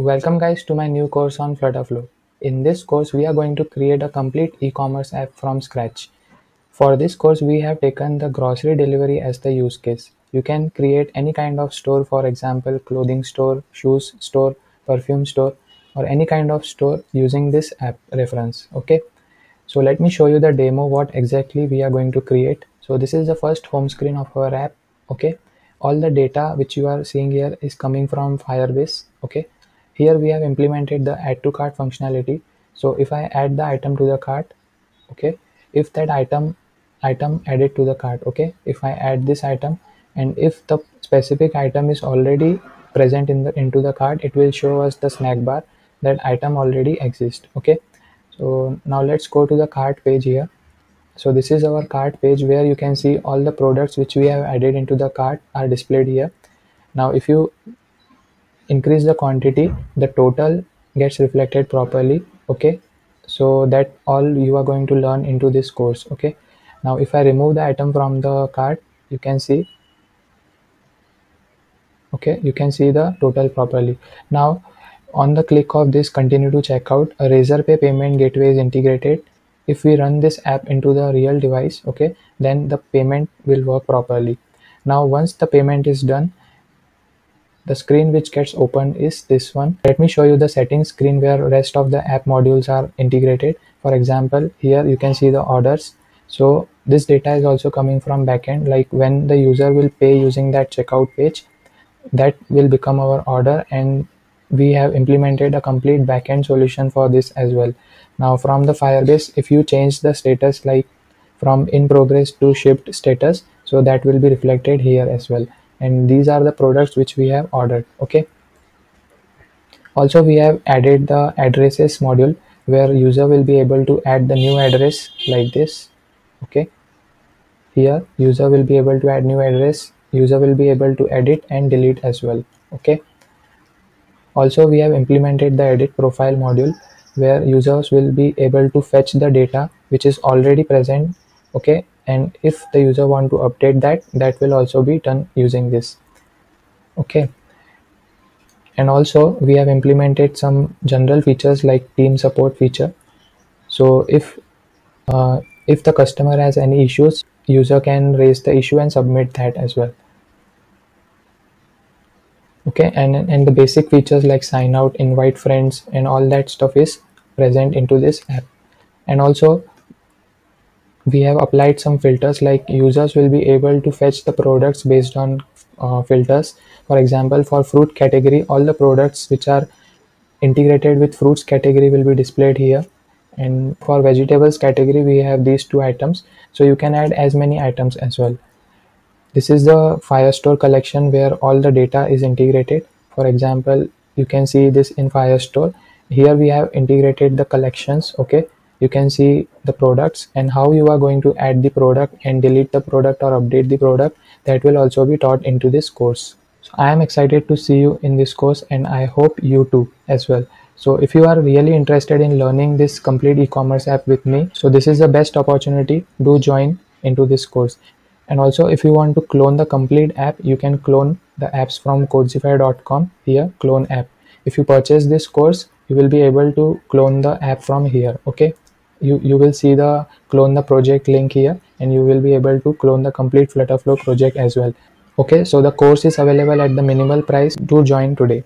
Welcome guys to my new course on Flutterflow. In this course we are going to create a complete e-commerce app from scratch. For this course we have taken the grocery delivery as the use case. You can create any kind of store, for example clothing store, shoes store, perfume store, or any kind of store using this app reference. Okay, so let me show you the demo what exactly we are going to create. So this is the first home screen of our app. Okay, all the data which you are seeing here is coming from Firebase. Okay, here we have implemented the add to cart functionality. So if I add the item to the cart, okay, if that item added to the cart, okay, if I add this item and if the specific item is already present into the cart, it will show us the snack bar that item already exists. Okay, so now let's go to the cart page here. So this is our cart page where you can see all the products which we have added into the cart are displayed here. Now if you increase the quantity, the total gets reflected properly. Okay, so that all you are going to learn into this course. Okay, now if I remove the item from the cart, you can see, okay, you can see the total properly. Now on the click of this continue to checkout, a Razorpay payment gateway is integrated. If we run this app into the real device, okay, then the payment will work properly. Now once the payment is done, the screen which gets opened is this one. Let me show you the settings screen where rest of the app modules are integrated. For example, here you can see the orders. So this data is also coming from backend, like when the user will pay using that checkout page, that will become our order, and we have implemented a complete backend solution for this as well. Now from the Firebase, if you change the status like from in progress to shipped status, so that will be reflected here as well. And these are the products which we have ordered. Okay, also we have added the addresses module where user will be able to add the new address like this. Okay, here user will be able to add new address, user will be able to edit and delete as well. Okay, also we have implemented the edit profile module where users will be able to fetch the data which is already present. Okay, and if the user want to update that, that will also be done using this. Okay, and also we have implemented some general features like team support feature. So if the customer has any issues, user can raise the issue and submit that as well. Okay, and the basic features like sign out, invite friends, and all that stuff is present into this app. And also we have applied some filters like users will be able to fetch the products based on filters. For example, for fruit category, all the products which are integrated with fruits category will be displayed here, and for vegetables category we have these two items, so you can add as many items as well. This is the Firestore collection where all the data is integrated. For example, you can see this in Firestore. Here we have integrated the collections. Okay, you can see the products and how you are going to add the product and delete the product or update the product. That will also be taught into this course. So I am excited to see you in this course, and I hope you too as well. So if you are really interested in learning this complete e-commerce app with me, so this is the best opportunity. Do join into this course. And also if you want to clone the complete app, you can clone the apps from codesify.com, here clone app. If you purchase this course, you will be able to clone the app from here. Okay, you will see the clone the project link here, and you will be able to clone the complete Flutterflow project as well. Okay, so the course is available at the minimal price. Do join today.